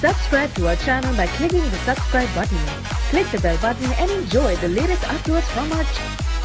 Subscribe to our channel by clicking the subscribe button. Click the bell button and enjoy the latest uploads from our channel.